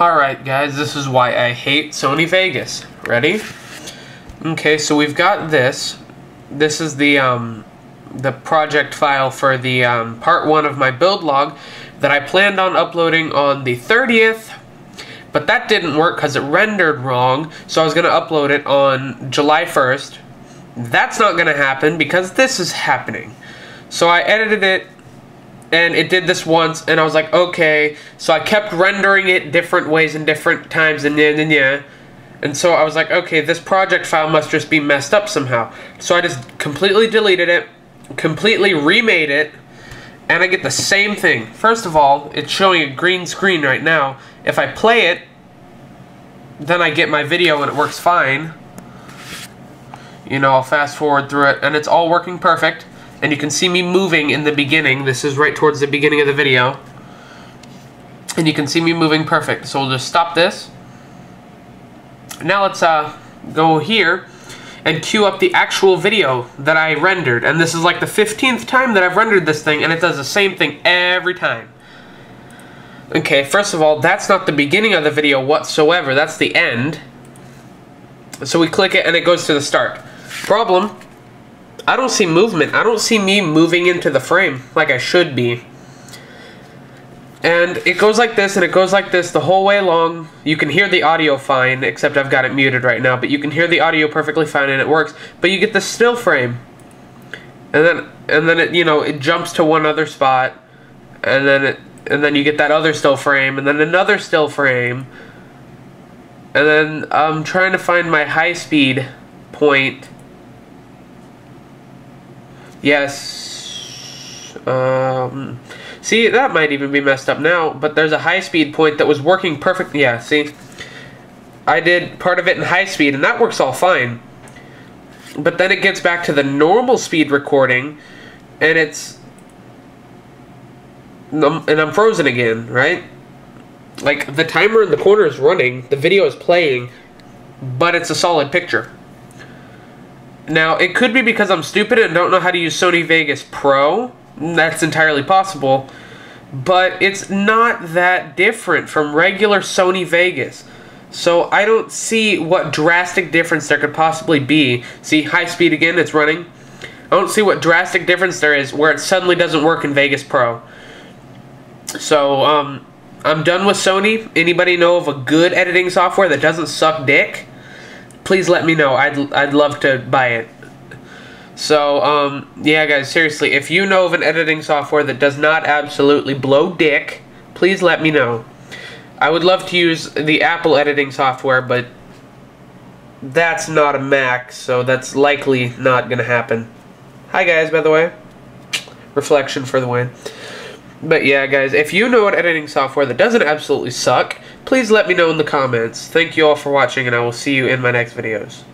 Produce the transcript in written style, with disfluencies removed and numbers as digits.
Alright guys, this is why I hate Sony Vegas. Ready? Okay, so we've got this. This is the project file for the part 1 of my build log that I planned on uploading on the 30th, but that didn't work because it rendered wrong, so I was going to upload it on July 1st. That's not going to happen because this is happening. So I edited it, and it did this once, and I was like, okay. So I kept rendering it different ways and different times, and yeah. And so I was like, okay, this project file must just be messed up somehow. So I just completely deleted it, completely remade it, and I get the same thing. First of all, it's showing a green screen right now. If I play it, then I get my video and it works fine. You know, I'll fast forward through it, and it's all working perfect. And you can see me moving in the beginning. This is right towards the beginning of the video. And you can see me moving perfect. So we'll just stop this. Now let's go here and queue up the actual video that I rendered. And this is like the 15th time that I've rendered this thing, and it does the same thing every time. Okay, first of all, that's not the beginning of the video whatsoever. That's the end. So we click it, and it goes to the start. Problem, I don't see movement. I don't see me moving into the frame like I should be. And it goes like this, and it goes like this the whole way along. You can hear the audio fine, except I've got it muted right now, but you can hear the audio perfectly fine, and it works. But you get the still frame. And then it, you know, it jumps to one other spot, and then you get that other still frame, and then another still frame. And then I'm trying to find my high speed point. Yes. See, that might even be messed up now, but there's a high-speed point that was working perfect. Yeah, see? I did part of it in high-speed, and that works all fine. But then it gets back to the normal speed recording, and it's... and I'm frozen again, right? Like, the timer in the corner is running, the video is playing, but it's a solid picture. Now, it could be because I'm stupid and don't know how to use Sony Vegas Pro. That's entirely possible, but it's not that different from regular Sony Vegas, so I don't see what drastic difference there could possibly be. See, high speed again, it's running. I don't see what drastic difference there is where it suddenly doesn't work in Vegas Pro. So, I'm done with Sony. Anybody know of a good editing software that doesn't suck dick? Please let me know. I'd love to buy it. So, yeah, guys, seriously, if you know of an editing software that does not absolutely blow dick, please let me know. I would love to use the Apple editing software, but that's not a Mac, so that's likely not gonna happen. Hi, guys, by the way. Reflection for the win. But, yeah, guys, if you know an editing software that doesn't absolutely suck, please let me know in the comments. Thank you all for watching, and I will see you in my next videos.